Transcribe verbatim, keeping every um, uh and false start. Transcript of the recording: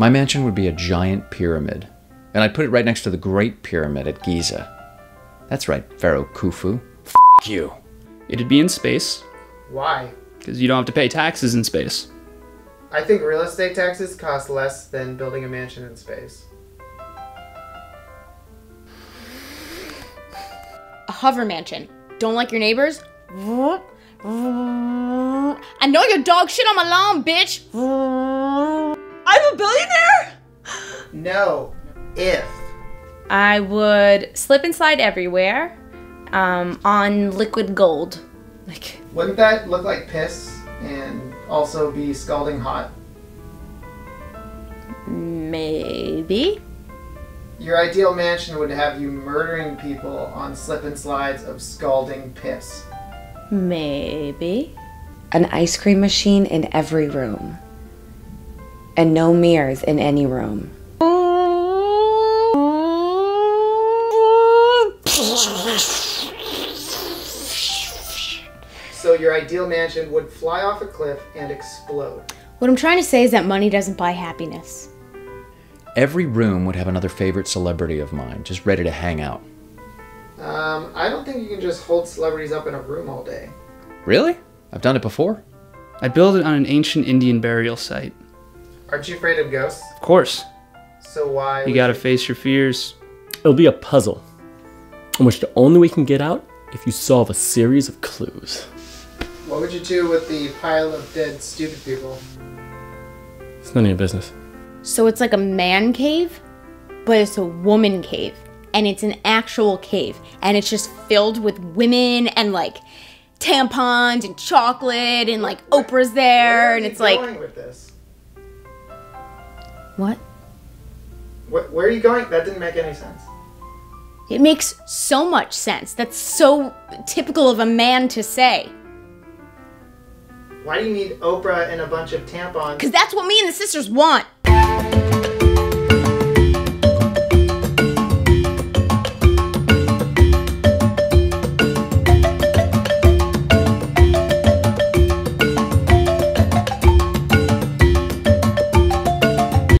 My mansion would be a giant pyramid, and I'd put it right next to the Great Pyramid at Giza. That's right, Pharaoh Khufu. F*** you. It'd be in space. Why? Because you don't have to pay taxes in space. I think real estate taxes cost less than building a mansion in space. A hover mansion. Don't like your neighbors? I know your dog shit on my lawn, bitch! I'm a billionaire? No. If. I would slip and slide everywhere um, on liquid gold. Like. Wouldn't that look like piss and also be scalding hot? Maybe. Your ideal mansion would have you murdering people on slip and slides of scalding piss. Maybe. An ice cream machine in every room. And no mirrors in any room. So your ideal mansion would fly off a cliff and explode. What I'm trying to say is that money doesn't buy happiness. Every room would have another favorite celebrity of mine, just ready to hang out. Um, I don't think you can just hold celebrities up in a room all day. Really? I've done it before. I'd build it on an ancient Indian burial site. Aren't you afraid of ghosts? Of course. So why? You gotta you... face your fears. It'll be a puzzle, in which the only way you can get out if you solve a series of clues. What would you do with the pile of dead stupid people? It's none of your business. So it's like a man cave, but it's a woman cave. And it's an actual cave. And it's just filled with women and like tampons and chocolate and like where, Oprah's there. And it's like. Where are you going with this? What? Where, where are you going? That didn't make any sense. It makes so much sense. That's so typical of a man to say. Why do you need Oprah and a bunch of tampons? Because that's what me and the sisters want.